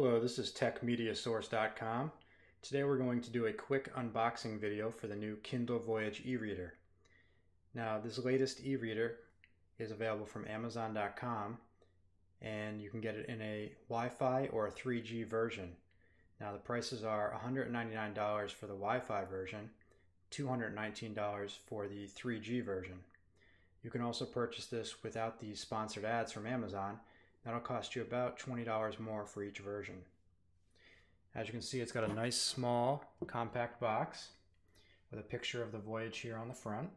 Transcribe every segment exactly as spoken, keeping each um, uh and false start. Hello, this is Tech Media Source dot com. Today we're going to do a quick unboxing video for the new Kindle Voyage e-reader. Now, this latest e-reader is available from Amazon dot com, and you can get it in a Wi-Fi or a three G version. Now, the prices are one hundred ninety-nine dollars for the Wi-Fi version, two hundred nineteen dollars for the three G version. You can also purchase this without the sponsored ads from Amazon. That'll cost you about twenty dollars more for each version. As you can see, it's got a nice small compact box with a picture of the Voyage here on the front.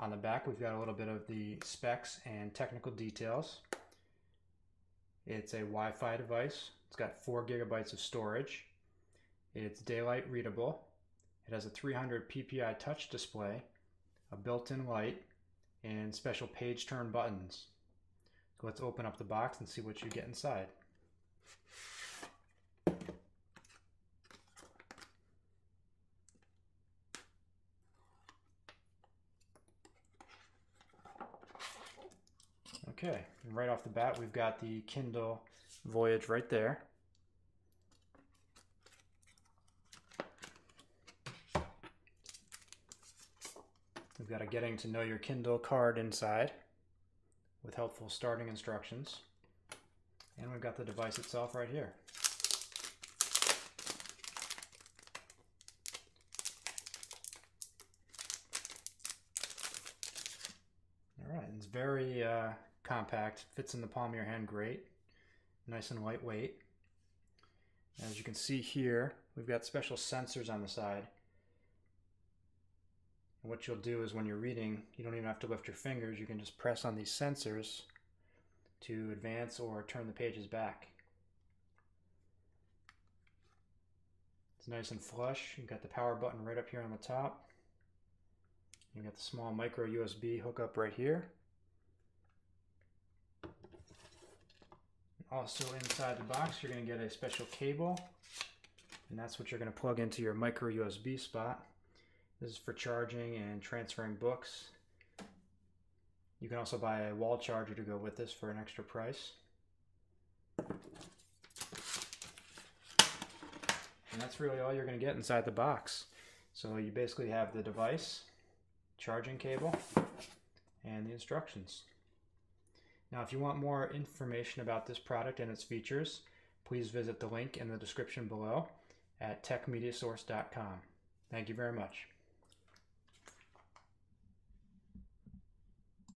On the back, we've got a little bit of the specs and technical details. It's a Wi-Fi device. It's got four gigabytes of storage. It's daylight readable. It has a three hundred P P I touch display, a built-in light, and special page turn buttons. Let's open up the box and see what you get inside. Okay, and right off the bat, we've got the Kindle Voyage right there. We've got a Getting to Know Your Kindle card inside, with helpful starting instructions. And we've got the device itself right here. All right, it's very uh, compact, fits in the palm of your hand great, nice and lightweight. As you can see here, we've got special sensors on the side. What you'll do is when you're reading, you don't even have to lift your fingers. You can just press on these sensors to advance or turn the pages back. It's nice and flush. You've got the power button right up here on the top. You've got the small micro U S B hookup right here. Also inside the box, you're going to get a special cable, and that's what you're going to plug into your micro U S B spot. This is for charging and transferring books. You can also buy a wall charger to go with this for an extra price. And that's really all you're going to get inside the box. So you basically have the device, charging cable, and the instructions. Now, if you want more information about this product and its features, please visit the link in the description below at Tech Media Source dot com. Thank you very much.